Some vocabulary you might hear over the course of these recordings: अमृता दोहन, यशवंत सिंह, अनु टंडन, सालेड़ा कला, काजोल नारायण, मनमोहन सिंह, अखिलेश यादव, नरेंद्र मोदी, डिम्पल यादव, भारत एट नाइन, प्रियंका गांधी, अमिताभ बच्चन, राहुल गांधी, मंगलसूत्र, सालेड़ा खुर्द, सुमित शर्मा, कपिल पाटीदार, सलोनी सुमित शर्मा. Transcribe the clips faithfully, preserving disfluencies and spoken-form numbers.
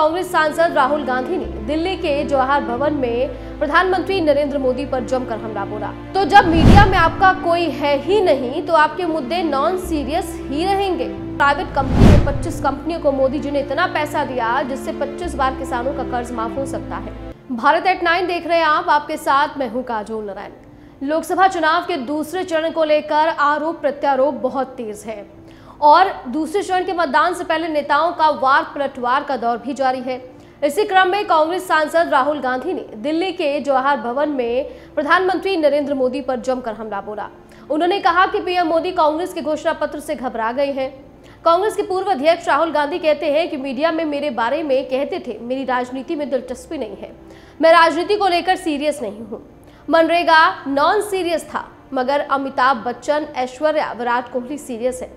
कांग्रेस सांसद राहुल गांधी ने दिल्ली के जवाहर भवन में प्रधानमंत्री नरेंद्र मोदी पर जमकर हमला बोला। तो जब मीडिया में आपका कोई है ही नहीं तो आपके मुद्दे नॉन सीरियस ही रहेंगे। प्राइवेट कंपनी ने पच्चीस कंपनियों को मोदी जी ने इतना पैसा दिया जिससे पच्चीस बार किसानों का कर्ज माफ हो सकता है। भारत एट नाइन देख रहे हैं आप, आपके साथ मैं हूँ काजोल नारायण। लोकसभा चुनाव के दूसरे चरण को लेकर आरोप प्रत्यारोप बहुत तेज है और दूसरे चरण के मतदान से पहले नेताओं का वार पलटवार का दौर भी जारी है। इसी क्रम में कांग्रेस सांसद राहुल गांधी ने दिल्ली के जवाहर भवन में प्रधानमंत्री नरेंद्र मोदी पर जमकर हमला बोला। उन्होंने कहा कि पीएम मोदी कांग्रेस के घोषणा पत्र से घबरा गए हैं। कांग्रेस के पूर्व अध्यक्ष राहुल गांधी कहते हैं कि मीडिया में मेरे बारे में कहते थे मेरी राजनीति में दिलचस्पी नहीं है, मैं राजनीति को लेकर सीरियस नहीं हूँ। मनरेगा नॉन सीरियस था मगर अमिताभ बच्चन, ऐश्वर्या, विराट कोहली सीरियस है।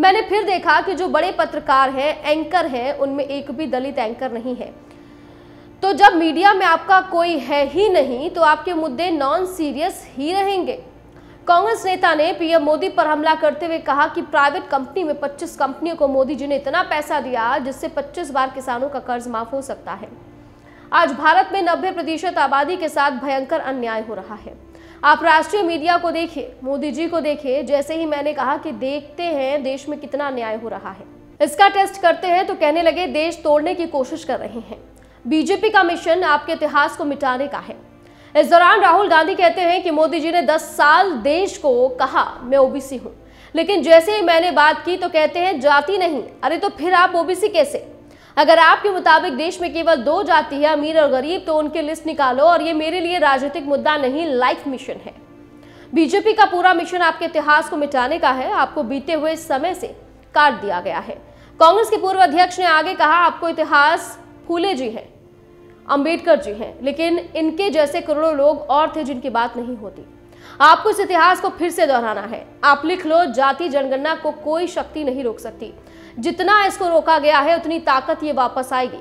मैंने फिर देखा कि जो बड़े पत्रकार हैं, एंकर हैं, उनमें एक भी दलित एंकर नहीं है। तो जब मीडिया में आपका कोई है ही नहीं तो आपके मुद्दे नॉन सीरियस ही रहेंगे। कांग्रेस नेता ने पीएम मोदी पर हमला करते हुए कहा कि प्राइवेट कंपनी में पच्चीस कंपनियों को मोदी जी ने इतना पैसा दिया जिससे पच्चीस बार किसानों का कर्ज माफ हो सकता है। आज भारत में नब्बे प्रतिशत आबादी के साथ भयंकर अन्याय हो रहा है। आप राष्ट्रीय मीडिया को देखिए, मोदी जी को देखिए। जैसे ही मैंने कहा कि देखते हैं देश में कितना न्याय हो रहा है, इसका टेस्ट करते हैं, तो कहने लगे देश तोड़ने की कोशिश कर रहे हैं। बीजेपी का मिशन आपके इतिहास को मिटाने का है। इस दौरान राहुल गांधी कहते हैं कि मोदी जी ने दस साल देश को कहा मैं ओबीसी हूँ, लेकिन जैसे ही मैंने बात की तो कहते हैं जाति नहीं। अरे तो फिर आप ओबीसी कैसे? अगर आपके मुताबिक देश में केवल दो जाति है, अमीर और गरीब, तो उनकी लिस्ट निकालो। और ये मेरे लिए राजनीतिक मुद्दा नहीं, लाइफ मिशन है। बीजेपी का पूरा मिशन आपके इतिहास को मिटाने का है। आपको बीते हुए समय से काट दिया गया है। कांग्रेस के पूर्व अध्यक्ष ने आगे कहा, आपको इतिहास फूले जी हैं, अंबेडकर जी हैं, लेकिन इनके जैसे करोड़ों लोग और थे जिनकी बात नहीं होती। आपको इस इतिहास को फिर से दोहराना है। आप लिख लो, जाति जनगणना को कोई शक्ति नहीं रोक सकती। जितना इसको रोका गया है उतनी ताकत ये वापस आएगी,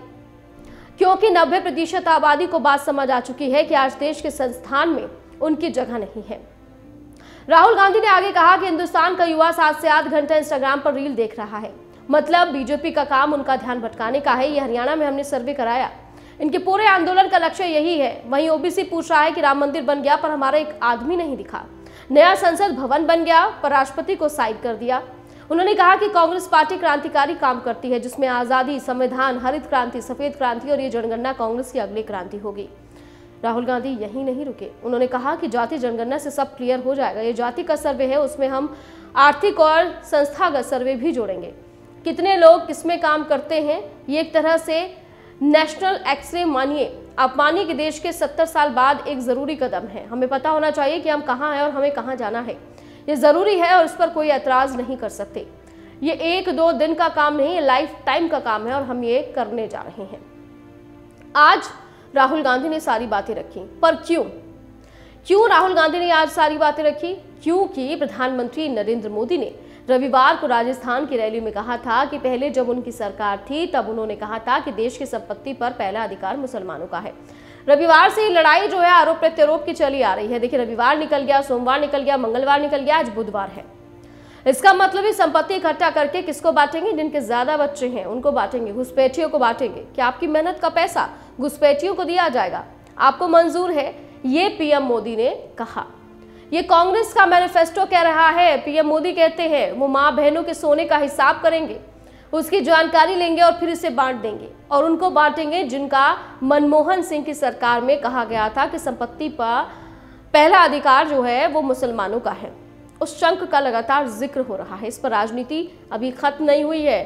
क्योंकि नब्बे प्रतिशत आबादी को बात समझ आ चुकी है कि आज देश के संस्थान में उनकी जगह नहीं है। राहुल गांधी ने आगे कहा कि हिंदुस्तान का युवा सात से आठ घंटा इंस्टाग्राम पर रील देख रहा है। मतलब बीजेपी का काम उनका ध्यान भटकाने का है। ये हरियाणा में हमने सर्वे कराया, इनके पूरे आंदोलन का लक्ष्य यही है। वहीं ओबीसी पूछ रहा है कि राम मंदिर बन गया पर हमारा एक आदमी नहीं दिखा, नया संसद भवन बन गया पर राष्ट्रपति को साइड कर दिया। उन्होंने कहा कि कांग्रेस पार्टी क्रांतिकारी काम करती है जिसमें आज़ादी, संविधान, हरित क्रांति, सफेद क्रांति और ये जनगणना कांग्रेस की अगली क्रांति होगी। राहुल गांधी यही नहीं रुके। उन्होंने कहा कि जाति जनगणना से सब क्लियर हो जाएगा। ये जाति का सर्वे है, उसमें हम आर्थिक और संस्थागत सर्वे भी जोड़ेंगे। कितने लोग किसमें काम करते हैं, ये एक तरह से नेशनल एक्सरे मानिए। आप मानिए कि देश के सत्तर साल बाद एक ज़रूरी कदम है। हमें पता होना चाहिए कि हम कहाँ हैं और हमें कहाँ जाना है। ये ज़रूरी है और इस पर कोई एतराज़ नहीं कर सकते। ये एक दो दिन का काम नहीं, ये लाइफ टाइम का काम है और हम ये करने जा रहे हैं। आज राहुल गांधी ने सारी बातें रखी, पर क्यों क्यों राहुल गांधी ने आज सारी बातें रखी? क्योंकि प्रधानमंत्री नरेंद्र मोदी ने रविवार को राजस्थान की रैली में कहा था कि पहले जब उनकी सरकार थी तब उन्होंने कहा था कि देश की संपत्ति पर पहला अधिकार मुसलमानों का है। रविवार से लड़ाई जो है आरोप प्रत्यारोप की चली आ रही है। देखिए, रविवार निकल गया, सोमवार निकल गया, मंगलवार निकल गया, आज बुधवार है। इसका मतलब ये संपत्ति इकट्ठा करके किसको बांटेंगे? जिनके ज्यादा बच्चे हैं उनको बांटेंगे, घुसपैठियों को बांटेंगे कि आपकी मेहनत का पैसा घुसपैठियों को दिया जाएगा। आपको मंजूर है? ये पीएम मोदी ने कहा। ये कांग्रेस का मैनिफेस्टो कह रहा है। पीएम मोदी कहते हैं वो माँ बहनों के सोने का हिसाब करेंगे, उसकी जानकारी लेंगे और फिर इसे बांट देंगे। और उनको बांटेंगे जिनका मनमोहन सिंह की सरकार में कहा गया था कि संपत्ति पर पहला अधिकार जो है वो मुसलमानों का है। उस शंख का लगातार जिक्र हो रहा है। इस पर राजनीति अभी खत्म नहीं हुई है।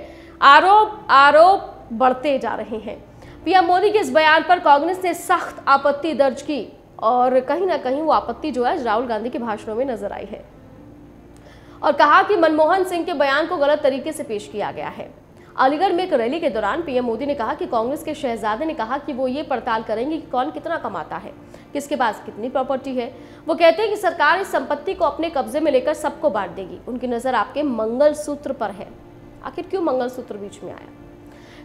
आरोप आरोप बढ़ते जा रहे हैं। पीएम मोदी के इस बयान पर कांग्रेस ने सख्त आपत्ति दर्ज की और कहीं ना कहीं वो आपत्ति जो है राहुल गांधी के भाषणों में नजर आई है और कहा कि मनमोहन सिंह के बयान को गलत तरीके से पेश किया गया है। अलीगढ़ में एक रैली के दौरान पीएम मोदी ने कहा कि कांग्रेस के शहजादे ने कहा कि वो ये पड़ताल करेंगे कि कौन कितना कमाता है, किसके पास कितनी प्रॉपर्टी है। वो कहते हैं कि सरकार इस संपत्ति को अपने कब्जे में लेकर सबको बांट देगी। उनकी नज़र आपके मंगलसूत्र पर है। आखिर क्यों मंगलसूत्र बीच में आया?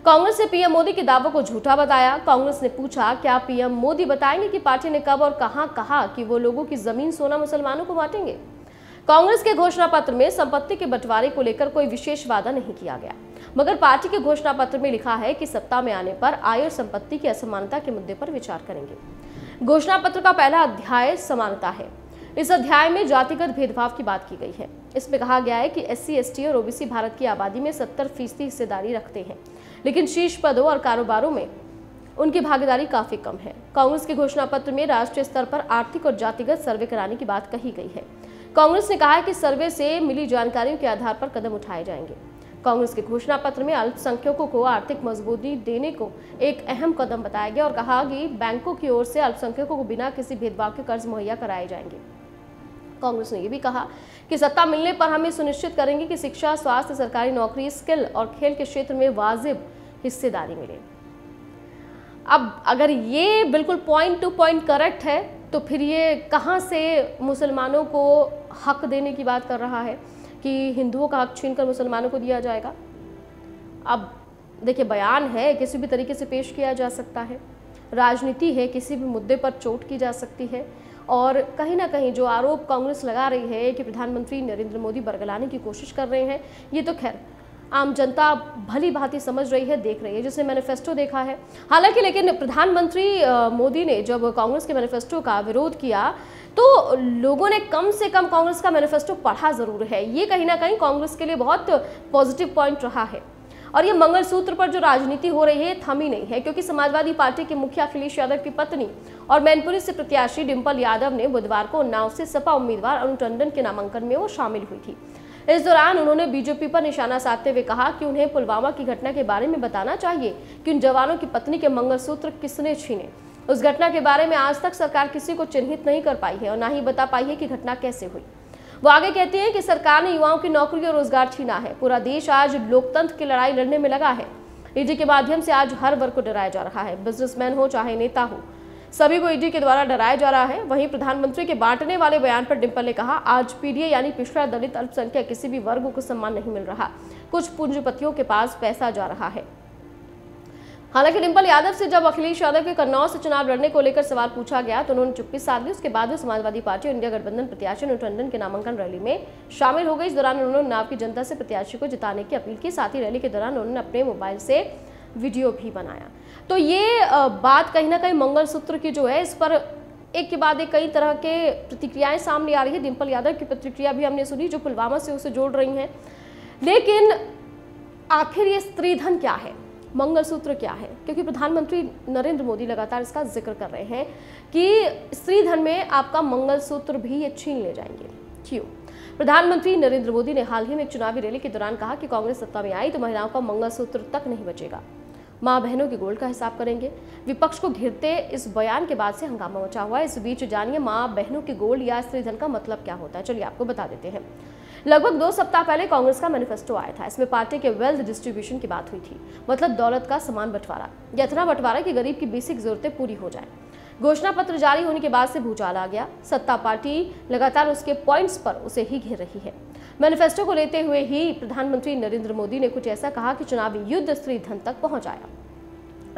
कांग्रेस ने पीएम मोदी के दावों को झूठा बताया। कांग्रेस ने पूछा क्या पीएम मोदी बताएंगे कि पार्टी ने कब और कहां कहा कि वो लोगों की जमीन, सोना मुसलमानों को बांटेंगे? कांग्रेस के घोषणा पत्र में संपत्ति के बंटवारे को लेकर कोई विशेष वादा नहीं किया गया। मगर पार्टी के घोषणा पत्र में लिखा है कि सत्ता में आने पर आय और संपत्ति की असमानता के मुद्दे पर विचार करेंगे। घोषणा पत्र का पहला अध्याय समानता है। इस अध्याय में जातिगत भेदभाव की बात की गई है। इसमें कहा गया है कि एससी, एसटी और ओबीसी भारत की आबादी में सत्तर फीसदी हिस्सेदारी रखते हैं, लेकिन शीर्ष पदों और कारोबारों में उनकी भागीदारी काफी कम है। कांग्रेस के घोषणा पत्र में राष्ट्रीय स्तर पर आर्थिक और जातिगत सर्वे कराने की बात कही गई है। कांग्रेस ने कहा है कि सर्वे से मिली जानकारियों के आधार पर कदम उठाए जाएंगे। कांग्रेस के घोषणा पत्र में अल्पसंख्यकों को आर्थिक मजबूती देने को एक अहम कदम बताया गया और कहा कि बैंकों की ओर से अल्पसंख्यकों को बिना किसी भेदभाव के कर्ज मुहैया कराए जाएंगे। कांग्रेस ने यह भी कहा कि सत्ता मिलने पर हम ये सुनिश्चित करेंगे कि शिक्षा, स्वास्थ्य, सरकारी नौकरी, स्किल और खेल के क्षेत्र में वाजिब हिस्सेदारी मिले। अब अगर ये बिल्कुल पॉइंट टू पॉइंट करेक्ट है तो फिर ये कहाँ से मुसलमानों को हक देने की बात कर रहा है कि हिंदुओं का हक छीनकर मुसलमानों को दिया जाएगा। अब देखिए, बयान है, किसी भी तरीके से पेश किया जा सकता है। राजनीति है, किसी भी मुद्दे पर चोट की जा सकती है। और कहीं ना कहीं जो आरोप कांग्रेस लगा रही है कि प्रधानमंत्री नरेंद्र मोदी बरगलाने की कोशिश कर रहे हैं, ये तो खैर आम जनता भली भांति समझ रही है, देख रही है, जिसने मैनिफेस्टो देखा है। हालांकि लेकिन प्रधानमंत्री मोदी ने जब कांग्रेस के मैनिफेस्टो का विरोध किया तो लोगों ने कम से कम कांग्रेस का मैनिफेस्टो पढ़ा ज़रूर है। ये कहीं ना कहीं कांग्रेस के लिए बहुत पॉजिटिव पॉइंट रहा है। और ये मंगलसूत्र पर जो राजनीति हो रही है थमी नहीं है, क्योंकि समाजवादी पार्टी के मुखिया अखिलेश यादव की पत्नी और मैनपुरी से प्रत्याशी डिम्पल यादव ने बुधवार को उन्नाव से सपा उम्मीदवार अनु टंडन के नामांकन में वो शामिल हुई थी। इस दौरान उन्होंने बीजेपी पर निशाना साधते हुए कहा कि उन्हें पुलवामा की घटना के बारे में बताना चाहिए कि उन जवानों की पत्नी के मंगलसूत्र किसने छीने। उस घटना के बारे में आज तक सरकार किसी को चिन्हित नहीं कर पाई है और ना ही बता पाई है कि घटना कैसे हुई। वो आगे कहती है कि सरकार ने युवाओं की नौकरी और रोजगार छीना है। पूरा देश आज लोकतंत्र की लड़ाई लड़ने में लगा है। ईडी के माध्यम से आज हर वर्ग को डराया जा रहा है, बिजनेसमैन हो चाहे नेता हो, सभी को ईडी के द्वारा डराया जा रहा है। वहीं प्रधानमंत्री के बांटने वाले बयान पर डिम्पल ने कहा, आज पीडीए यानी पिछड़ा दलित अल्पसंख्यक किसी भी वर्ग को सम्मान नहीं मिल रहा, कुछ पूंजीपतियों के पास पैसा जा रहा है। हालांकि डिम्पल यादव से जब अखिलेश यादव के कन्नौज से चुनाव लड़ने को लेकर सवाल पूछा गया तो उन्होंने चुप्पी साध ली। उसके बाद वे समाजवादी पार्टी और इंडिया गठबंधन प्रत्याशी अनु टंडन के नामांकन रैली में शामिल हो गई। इस दौरान उन्होंने उन्नाव की जनता से प्रत्याशी को जिताने की अपील की। साथ ही रैली के दौरान उन्होंने अपने मोबाइल से वीडियो भी बनाया। तो ये बात कहीं ना कहीं मंगलसूत्र की जो है, इस पर एक के बाद एक कई तरह के प्रतिक्रियाएं सामने आ रही है। डिम्पल यादव की प्रतिक्रिया भी हमने सुनी, जो पुलवामा से उसे जोड़ रही हैं। लेकिन आखिर ये स्त्रीधन क्या है, मंगलसूत्र क्या है? क्योंकि प्रधानमंत्री नरेंद्र मोदी लगातार इसका जिक्र कर रहे हैं कि स्त्रीधन में आपका मंगलसूत्र भी ये छीन ले जाएंगे। क्यों? प्रधानमंत्री नरेंद्र मोदी ने हाल ही में एक चुनावी रैली के दौरान कहा कि कांग्रेस सत्ता में आई तो महिलाओं का मंगलसूत्र तक नहीं बचेगा, मां बहनों के गोल्ड का हिसाब करेंगे। विपक्ष को घेरते इस बयान के बाद से हंगामा मचा हुआ है। इस बीच जानिए मां बहनों के गोल्ड या स्त्रीधन का मतलब क्या होता है। चलिए आपको बता देते हैं। लगभग दो सप्ताह पहले कांग्रेस का मैनिफेस्टो आया था। इसमें पार्टी के वेल्थ डिस्ट्रीब्यूशन की बात हुई थी, मतलब दौलत का समान बंटवारा, या इतना बंटवारा कि गरीब की बेसिक जरूरतें पूरी हो जाए। घोषणा पत्र जारी होने के बाद से भूचाल आ गया। सत्ता पार्टी लगातार उसके पॉइंट्स पर उसे ही घेर रही है। मैनिफेस्टो को लेते हुए ही प्रधानमंत्री नरेंद्र मोदी ने कुछ ऐसा कहा कि चुनावी युद्ध स्त्रीधन तक पहुंचाया।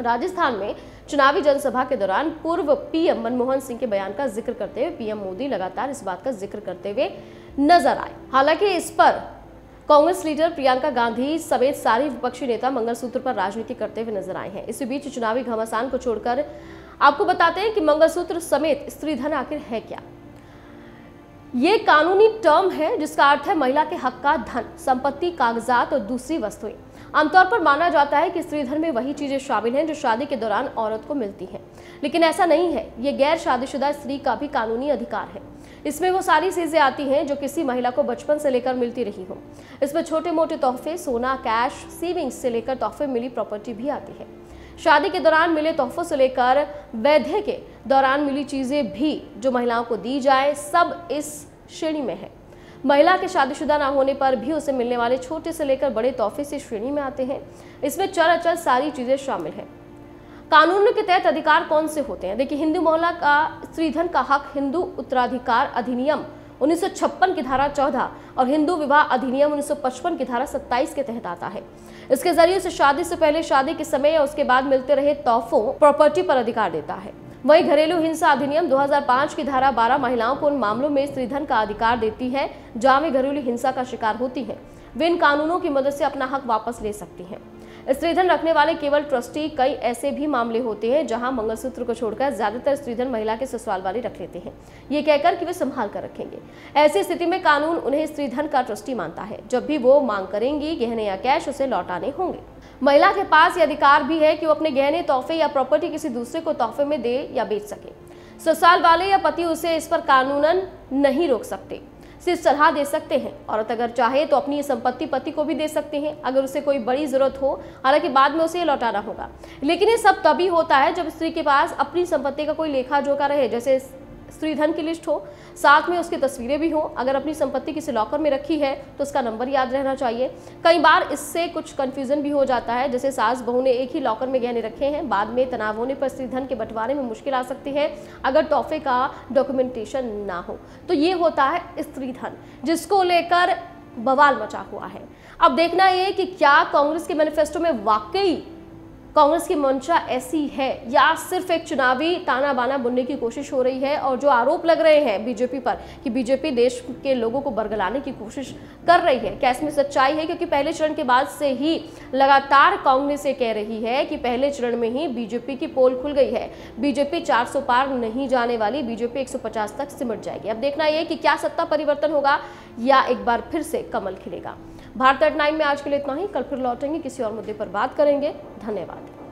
राजस्थान में चुनावी जनसभा के दौरान पूर्व पीएम मनमोहन सिंह के बयान का जिक्र करते हुए पीएम मोदी लगातार इस बात का जिक्र करते हुए नजर आए। हालांकि इस पर कांग्रेस लीडर प्रियंका गांधी समेत सारे विपक्षी नेता मंगलसूत्र पर राजनीति करते हुए नजर आए हैं। इसी बीच चुनावी घमासान को छोड़कर आपको बताते हैं कि मंगलसूत्र समेत स्त्रीधन आखिर है क्या। ये कानूनी टर्म है जिसका अर्थ है महिला के हक का धन, संपत्ति, कागजात और दूसरी वस्तुएं। आमतौर पर माना जाता है कि स्त्रीधन में वही चीजें शामिल हैं जो शादी के दौरान औरत को मिलती हैं, लेकिन ऐसा नहीं है। ये गैर शादीशुदा स्त्री का भी कानूनी अधिकार है। इसमें वो सारी चीजें आती हैं जो किसी महिला को बचपन से लेकर मिलती रही हो। इसमें छोटे मोटे तोहफे, सोना, कैश, सेविंग्स से लेकर तोहफे मिली प्रॉपर्टी भी आती है। शादी के दौरान मिले तोहफों से लेकर वैधे के दौरान मिली चीज़ें भी जो महिलाओं को दी जाए, सब इस श्रेणी में है। महिला के शादीशुदा ना होने पर भी उसे मिलने वाले छोटे से लेकर बड़े तोहफे इस श्रेणी में आते हैं। इसमें चर अचर सारी चीज़ें शामिल हैं। कानून के तहत अधिकार कौन से होते हैं? देखिए, हिंदू महिला का स्त्रीधन का हक हिंदू उत्तराधिकार अधिनियम उन्नीस सौ छप्पन की धारा चौदह और हिंदू विवाह अधिनियम उन्नीस सौ पचपन की धारा सत्ताईस के तहत आता है। इसके जरिए उसे शादी से पहले, शादी के समय या उसके बाद मिलते रहे तोहफों, प्रॉपर्टी पर अधिकार देता है। वहीं घरेलू हिंसा अधिनियम दो हज़ार पाँच की धारा बारह महिलाओं को उन मामलों में स्त्रीधन का अधिकार देती है जहां वे घरेलू हिंसा का शिकार होती है। वे इन कानूनों की मदद से अपना हक वापस ले सकती हैं। स्त्रीधन रखने वाले केवल ट्रस्टी, कई ऐसे भी मामले होते हैं जहां मंगलसूत्र को छोड़कर ज्यादातर स्त्रीधन महिला के ससुराल वाले रख लेते हैं, ये कहकर कि वे संभाल कर रखेंगे। ऐसी स्थिति में कानून उन्हें स्त्रीधन का ट्रस्टी मानता है। जब भी वो मांग करेंगी गहने या कैश, उसे लौटाने होंगे। महिला के पास ये अधिकार भी है कि वो अपने गहने, तोहफे या प्रॉपर्टी किसी दूसरे को तोहफे में दे या बेच सके। ससुराल वाले या पति उसे इस पर कानूनन नहीं रोक सकते, सिर्फ सलाह दे सकते हैं। औरत अगर चाहे तो अपनी संपत्ति पति को भी दे सकते हैं अगर उसे कोई बड़ी जरूरत हो, हालांकि बाद में उसे लौटाना होगा। लेकिन ये सब तभी होता है जब स्त्री के पास अपनी संपत्ति का कोई लेखा जोखा रहे, जैसे स्त्रीधन की लिस्ट हो, साथ में उसकी तस्वीरें भी हो। अगर अपनी संपत्ति किसी लॉकर में रखी है तो उसका नंबर याद रहना चाहिए। कई बार इससे कुछ कंफ्यूजन भी हो जाता है, जैसे सास बहू ने एक ही लॉकर में गहने रखे हैं, बाद में तनाव होने पर स्त्रीधन के बंटवारे में मुश्किल आ सकती है अगर तोहफे का डॉक्यूमेंटेशन ना हो। तो ये होता है स्त्रीधन, जिसको लेकर बवाल मचा हुआ है। अब देखना ये कि क्या कांग्रेस के मैनिफेस्टो में वाकई कांग्रेस की मंशा ऐसी है या सिर्फ एक चुनावी ताना बाना बुनने की कोशिश हो रही है। और जो आरोप लग रहे हैं बीजेपी पर कि बीजेपी देश के लोगों को बरगलाने की कोशिश कर रही है, क्या इसमें सच्चाई है? क्योंकि पहले चरण के बाद से ही लगातार कांग्रेस ये कह रही है कि पहले चरण में ही बीजेपी की पोल खुल गई है, बीजेपी चार सौ पार नहीं जाने वाली, बीजेपी एक सौ पचास तक सिमट जाएगी। अब देखना यह कि क्या सत्ता परिवर्तन होगा या एक बार फिर से कमल खिलेगा। भारत एट नाइन में आज के लिए इतना ही। कल फिर लौटेंगे, किसी और मुद्दे पर बात करेंगे। धन्यवाद।